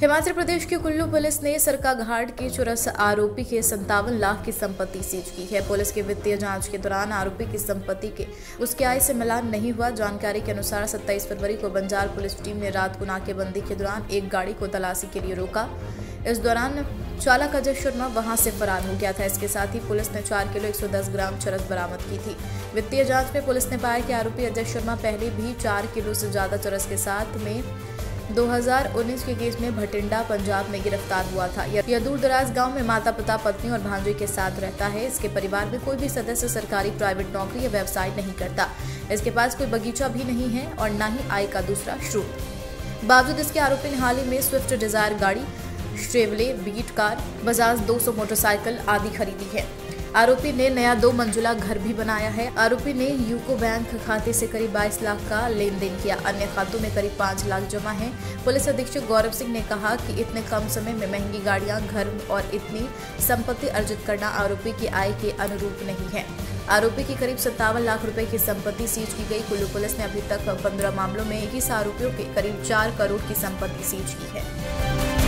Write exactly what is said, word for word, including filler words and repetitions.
हिमाचल प्रदेश की कुल्लू पुलिस ने सरकाघाट के चुरस आरोपी के संतावन लाख की संपत्ति सीज की है। पुलिस की वित्तीय जांच के दौरान आरोपी की संपत्ति के उसकी आय से मिलान नहीं हुआ। जानकारी के अनुसार सत्ताईस फरवरी को बंजार पुलिस टीम ने रात को नाकेबंदी के दौरान एक गाड़ी को तलाशी के लिए रोका। इस दौरान चालक अजय शर्मा वहां से फरार हो गया था। इसके साथ ही पुलिस ने चार किलो एक सौ दस ग्राम चरस बरामद की थी। वित्तीय जांच में पुलिस ने पाया कि आरोपी अजय शर्मा पहले भी चार किलो से ज्यादा चरस के साथ में दो हज़ार उन्नीस के केस में भटिंडा पंजाब में गिरफ्तार हुआ था। यह दूरदराज गांव में माता पिता, पत्नी और भांजे के साथ रहता है। इसके परिवार में कोई भी सदस्य सरकारी, प्राइवेट नौकरी या व्यवसाय नहीं करता। इसके पास कोई बगीचा भी नहीं है और न ही आय का दूसरा स्रोत। बावजूद इसके आरोपी ने हाल ही में स्विफ्ट डिजायर गाड़ी, शेवले बीट कार, बजाज दो सौ मोटरसाइकिल आदि खरीदी है। आरोपी ने नया दो मंजिला घर भी बनाया है। आरोपी ने यूको बैंक खाते से करीब बाईस लाख का लेन देन किया। अन्य खातों में करीब पाँच लाख जमा है। पुलिस अधीक्षक गौरव सिंह ने कहा कि इतने कम समय में महंगी गाड़ियां, घर और इतनी संपत्ति अर्जित करना आरोपी की आय के अनुरूप नहीं है। आरोपी की करीब सत्तावन लाख रुपए की संपत्ति सीज की गई। कुल्लू पुलिस ने अभी तक पंद्रह मामलों में इक्कीस आरोपियों के करीब चार करोड़ की संपत्ति सीज की है।